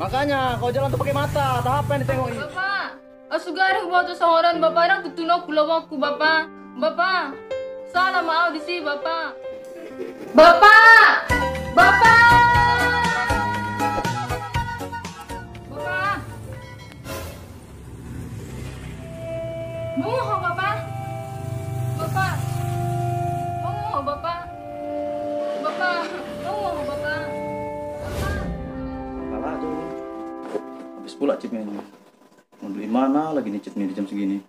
Makanya kalau jalan tuh pakai mata, atau apa yang ditengok ini? Bapak, asugareng bawa tuh sohoran bapak orang ketunok kulowaku bapak. Bapak, salah maaf di sini bapak. Bapak, bapak. Pula cipnya ini mau beli mana lagi nih cipnya di jam segini.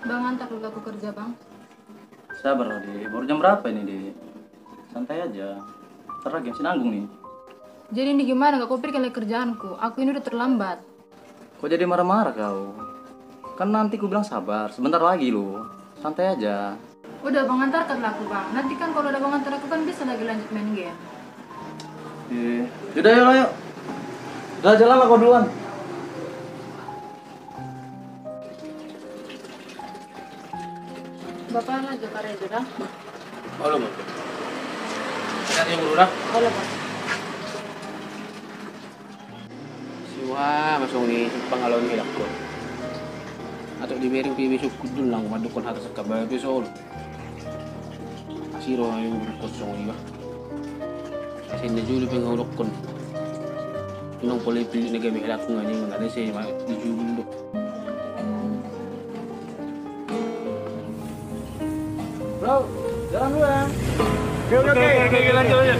Bang, antar dulu aku kerja bang. Sabar lah deh, baru jam berapa ini deh, santai aja, ntar lagi nanggung nih. Jadi ini gimana, gak kau pikirkan kerjaanku, aku ini udah terlambat. Kok jadi marah-marah kau? Kan nanti ku bilang sabar, sebentar lagi loh, santai aja. Udah bang, antarkan aku bang. Nanti kan kalau udah bang antar aku kan bisa lagi lanjut main game. Iya. Yaudah yuk, yuk. Udah jalan lah kau duluan. Bapak lah Jakarta sudah. Halo bang. Ada yang berurah? Halo bang. Siwa masuk nih pengalon hilang tuh. Atau di miring besok kudul lang madukon harus kabar besok. Siro ayo berkosong juga. Asin dejulu pengaulok kon. Nong boleh pilih negara biar aku ngani ngane sih mah dijulu. Bro, jalan dulu ya. Oke, lanjut aja.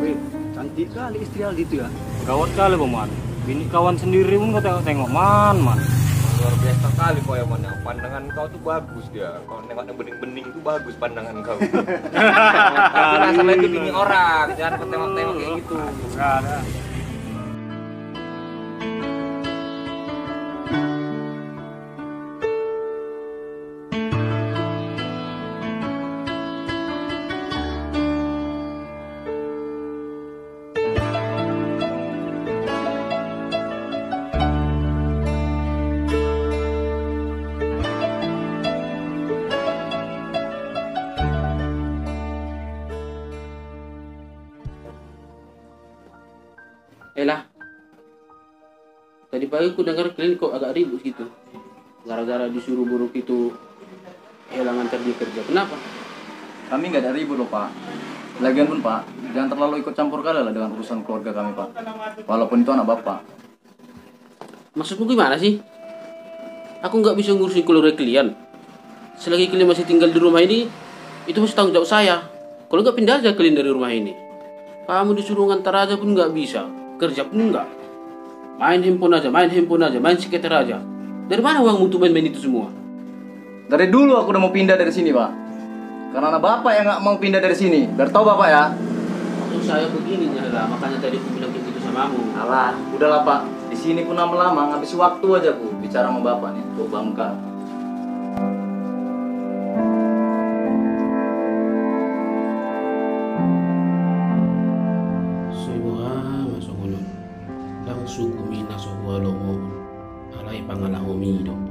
Wih, cantik kali istri Aldi itu ya. Gawat kali Bang. Bini kawan sendiri pun kau tengok man. Luar biasa kali kau ya man. Pandangan kau tuh bagus dia. Kau nengok yang bening-bening tuh bagus pandangan kau. Tapi sama itu bini orang. Jangan kau tengok-tengok kayak gitu. Nah. Elah, tadi pagi aku dengar kalian kok agak ribut gitu. Gara-gara disuruh buruk itu elangan kerja. Kenapa? Kami nggak ada ribut loh Pak. Lagian pun Pak, jangan terlalu ikut campur kalian lah dengan urusan keluarga kami Pak. Walaupun itu anak Bapak. Maksudku gimana sih? Aku nggak bisa ngurusin keluarga kalian. Selagi kalian masih tinggal di rumah ini, itu masih tanggung jawab saya. Kalau nggak pindah aja kalian dari rumah ini. Kamu disuruh ngantar aja pun nggak bisa. Kerja pun enggak, main handphone aja, main skater aja. Dari mana uang mutu main-main itu semua? Dari dulu aku udah mau pindah dari sini Pak, karena Bapak yang nggak mau pindah dari sini. Biar tahu Bapak ya. Maksud saya begini lah, makanya tadi aku bilang gitu sama kamu. Alah, udahlah Pak, di sini pun lama-lama ngabis waktu aja Bu bicara sama Bapak nih, tuh bangka. Suku mina sohwa loho alai pangalahu mido. Hei,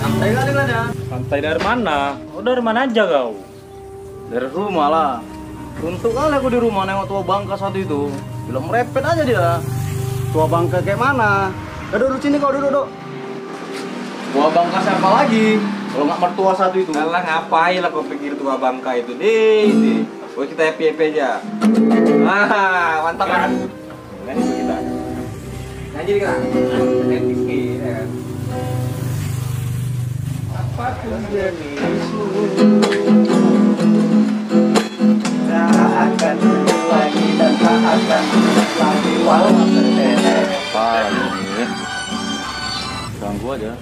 santai kali ya. Santai dari mana? Oh, dari mana aja kau? Dari rumah lah. Untuk kali aku di rumah nengok tua bangka satu itu. Belum repet aja dia. Tua bangka kayak mana? Duduk sini kau duduk. Tua bangka siapa lagi? Kalau nggak mertua satu itu. Alah ngapain lah kau pikir tua bangka itu deh. Boleh kita happy aja. Ah, mantap kan? Nanti kita. Nanti kita. Apa tuh tak akan lagi dan tak akan lagi walau tertelan. Apa ini? Ganggu aja.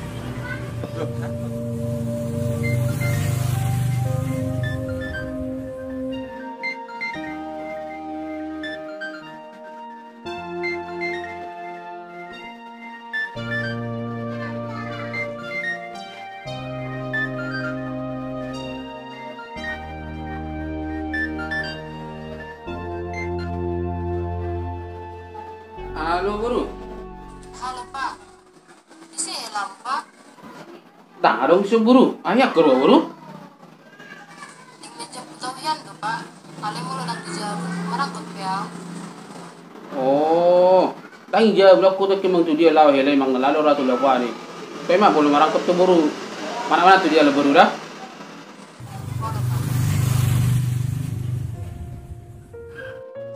Halo, Guru. Halo, Pak. Isi lampa. Tak ada usul, Guru. Ayak, Guru, Guru. Dikejap ketahuian, Pak. Kalian mulai nak dijawab. Merakut, Pak. Oh. Tangi jawab lah, aku tak kemang tu dia lah. Helai manggala lorah tu lah, Pak. Memang boleh merangkap tu, Guru. Mana-mana tu dia lah, Guru, dah.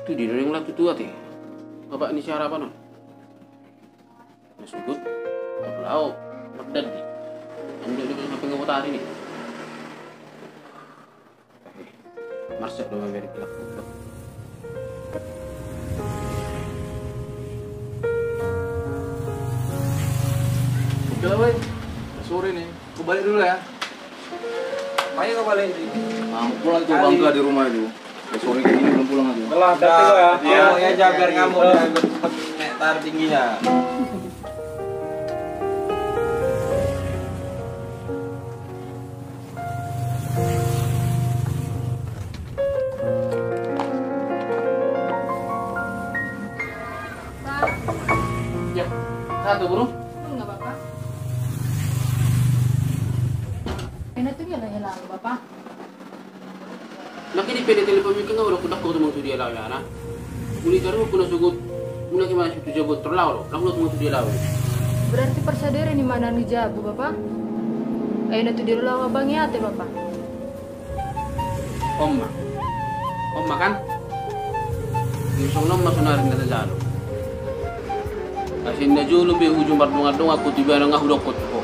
Itu di dorong lah tu tua, teh. Bapak ini syarah apa non? Masukut, terpelau, terdedah ni. Ambil dia sampai ngewota hari ni. Marsyak dong dari pelak pelak. Oke lah, sore nih. Aku balik dulu ya. Ayo kau balik sih. Mau pulang tuh bangga di rumah itu. Sore ini belum pulang aja. Telah datang ya. Oh ya jagar kamu udah cepet nektar tingginya. Ya, satu Guru. Enggak Bapak. Enak tuh nyala-nyala Bapak. Laki di PD telepon mikir nggak udah kudak kau teman tu dia lau ya, na. Muli cari aku nak sugut, mula kemana situ jago terlalu, langsung teman tu dia lau. Berarti persadere ni mana ni jago Bapak? Ayo nanti dia lau abangnya ate Bapak. Oma, Oma kan? Insyaallah masuk narin kata jago. Asin najul lebih hujung berdunga-dunga aku tiba nengah udah kau tu.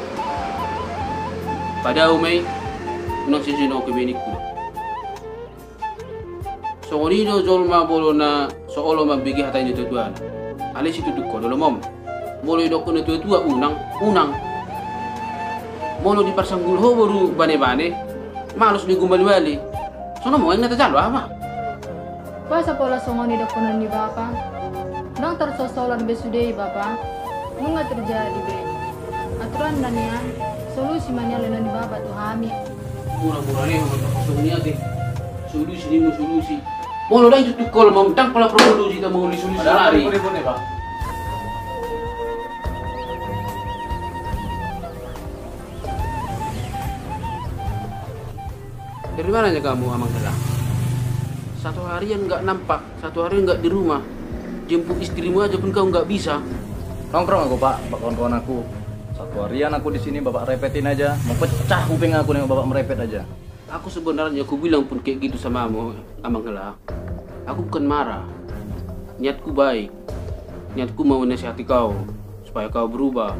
Pada umai, unang sisi nak kebini ku. Soori do zolma bolona soolo mabigi hatain itu tuan. Ale situ duko dolo mom. Boloi dokun itu tua unang unang. Molo dipersanggul ho baru bane-bane. Malus digumbal-bali. Sono mau ingat aja lo apa? Puasa pola songoni dokun ni Bapak. Dang tersosolan besudei Bapak. Munga terjadi be. Aturan nania solusi mania lenan Bapak tuh kami. Pura-pura nih untuk solusinya deh. Solusi ni mu solusi. Mau orang itu tukol memang pola produksi kita mau disulusi lari. Dari mana kamu Amang Dela? Satu hari yang nggak nampak, satu hari nggak di rumah. Jemput istrimu aja pun kau nggak bisa. Nongkrong aku Pak kawan-kawan aku. Satu harian aku di sini Bapak repetin aja. Mau pecah kuping aku nih Bapak merepet aja. Aku sebenarnya aku bilang pun kayak gitu sama Amang Dela. Aku bukan marah. Niatku baik. Niatku mau nasihati kau supaya kau berubah.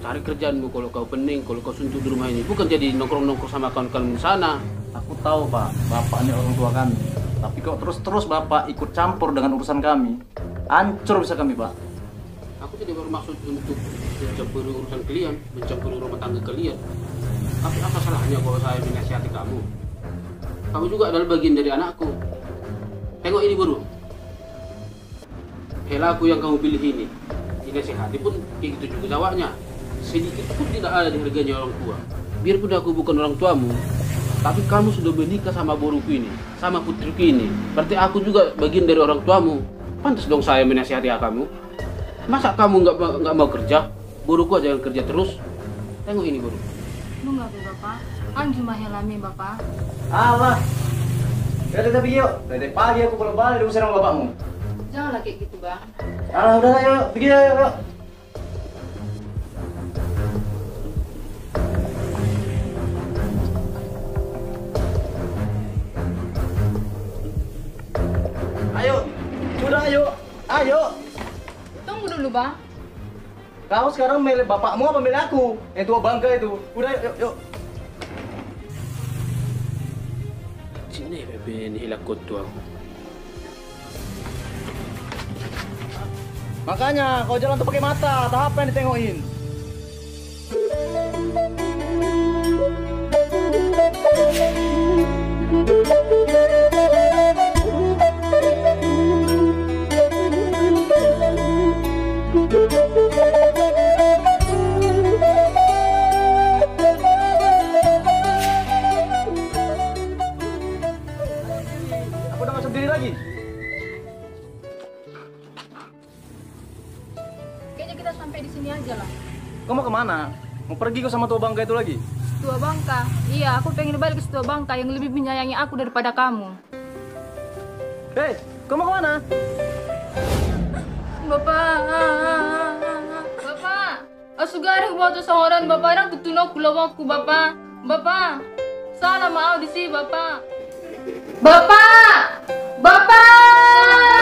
Cari kerjaanmu kalau kau pening, kalau kau suntuk di rumah ini. Bukan jadi nongkrong-nongkrong sama kawan-kawan di sana. Aku tahu Pak, Bapak ini orang tua kami. Tapi kok terus-terus Bapak ikut campur dengan urusan kami. Hancur bisa kami Pak. Aku tidak bermaksud untuk mencampuri urusan kalian, mencampuri rumah tangga kalian. Tapi apa salahnya kalau saya menasihati kamu? Kamu juga adalah bagian dari anakku. Tengok ini Guru. Hela aku yang kamu pilih ini. Dinasihati pun kayak gitu juga jawabnya. Sedikit pun tidak ada di harganya orang tua. Biarpun aku bukan orang tuamu, tapi kamu sudah menikah sama boruku ini, sama putriku ini. Berarti aku juga bagian dari orang tuamu. Pantas dong saya menasihati kamu. Masa kamu nggak mau kerja? Boruku aja yang kerja terus. Tengok ini Guru. Enggak be Bapak, anjumah helami Bapak. Alah, dari tapi yuk, dari pagi aku kalau balik diusir sama bapakmu. Janganlah kayak gitu Bang. Alah udah yuk, pergi yuk. Ayo, udah ayo, ayo. Tunggu dulu Bang. Kau sekarang milih bapakmu apa milih aku? Yang tua bangka itu. Udah, yuk, yuk. Sini, bebe, ini hilak kotu aku. Makanya, kau jalan tuh pakai mata. Tahu apa yang ditengokin? kita sampai di sini aja lah. Kau mau kemana? Mau pergi kau sama tua bangka itu lagi? Tua bangka? Iya, aku pengen balik ke tua bangka yang lebih menyayangi aku daripada kamu. Hei, kau mau kemana? Bapak, bapak, asugarih waktu sohoran bapak orang ketunok kulawangku bapak, bapak, salah maaf di sini bapak, bapak, bapak.